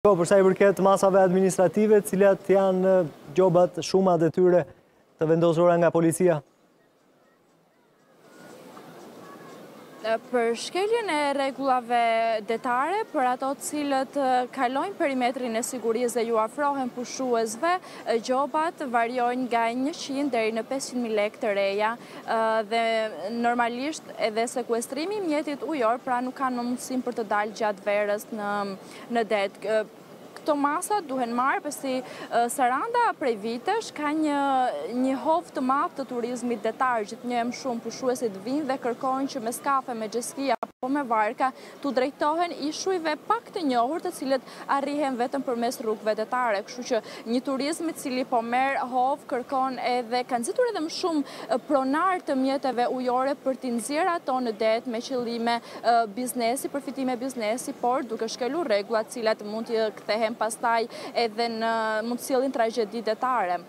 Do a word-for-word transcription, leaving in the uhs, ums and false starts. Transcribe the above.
Po, përsa i përket masave administrative, cilat janë gjobat shuma dhe tyre të vendosura nga policia? Për shkeljen e regullave detare, për ato cilët kalojnë perimetrin e sigurisë dhe ju afrohen pushuesve, gjobat variojnë nga njëqind deri në pesëqind mijë lek të reja dhe normalisht edhe sekuestrimi mjetit ujor, pra nuk kanë mundësinë për të dalë gjatë verës në, në det. Këto masat duhen marrë pasi Saranda prej vitesh ka një, një hov të madh të turizmit detar, gjithnjëherë më shumë pushuesit vinë dhe kërkojnë që me skafe, me xheskia apo me varka tu drejtohen ishujve pak të njohur të cilët arrihen vetëm përmes rrugëve detare, kështu që një turizm i cili po merr hov kërkon edhe kanë nxitur edhe më shumë pronar të mjeteve ujore për t'i nxjerrë ato në det me qëllime biznesi, përfitime biznesi, por duke shkelur rregulla të cilat mund t'i kthehen pastaj edhe në mund të sjellin tragjedi detare.